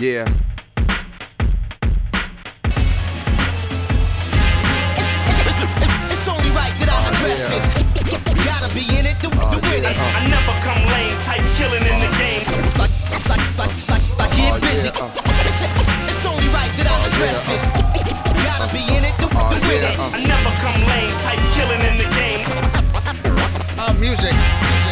Yeah. It's only right that I address this. Gotta be in it to win it. I never come lame type killing in the game. I get busy. It's only right that I address this. Gotta be in it to win it. I never come lame type killing in the game. Music.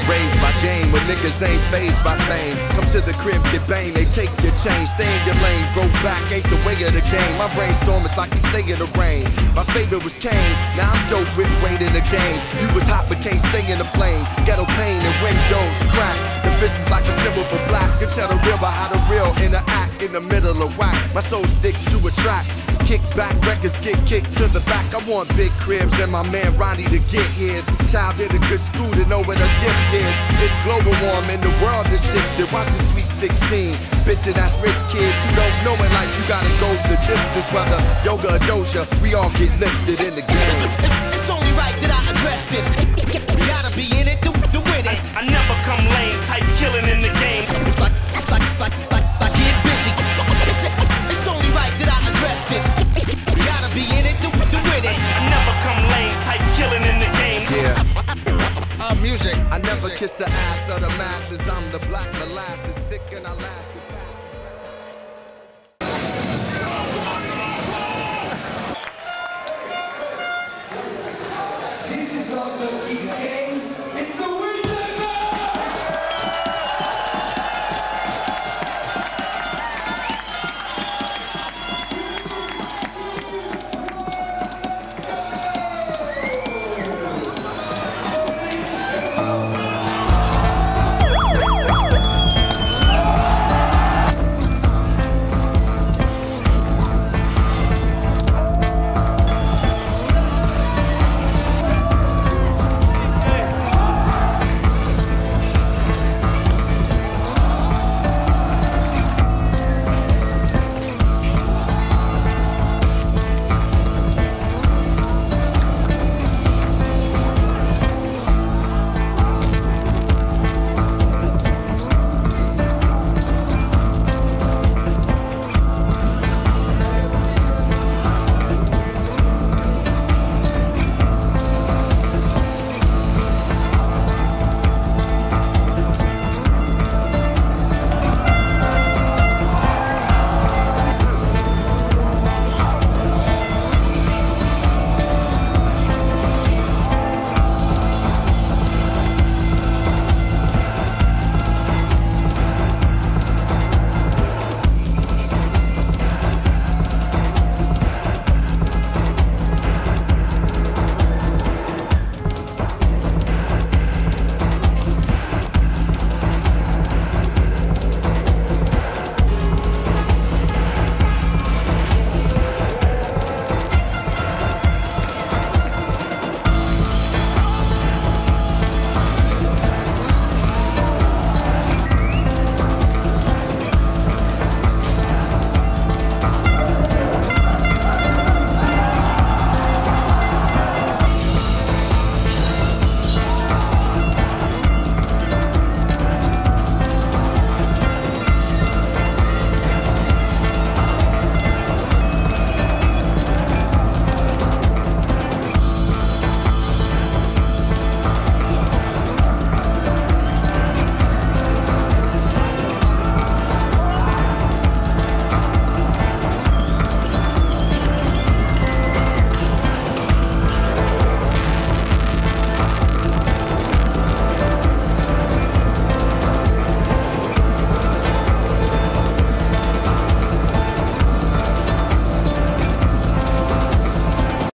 Raise my game when niggas ain't phased by fame. Come to the crib, get banged, they take your change. Stay in your lane, go back, ain't the way of the game. My brainstorm is like a stay in the rain. My favorite was Kane, now I'm dope with weight in the game. You was hot but can't stay in the flame. Ghetto pain and windows crack. The fist is like a symbol for black. You tell the real by how the real interact in the middle of whack. My soul sticks to a track. Kick back, records get kicked to the back. I want big cribs and my man Ronnie to get his. Child did a good school to know what a gift is. It's global warm and the world is shifted. Watch the Sweet 16. Bitchin' ass rich kids who don't know it like you gotta go the distance. Whether yoga or doja, we all get lifted in the game. It's only right that I address this. Gotta be in it to win it. I never come lame type killing in the game. I get busy. It's only right that I address this. Gotta be in it to win it. I never come lame type killing in the game. Yeah. Our music. I never kiss the ass of the masses. I'm the black molasses, thick and I last it past. This is not the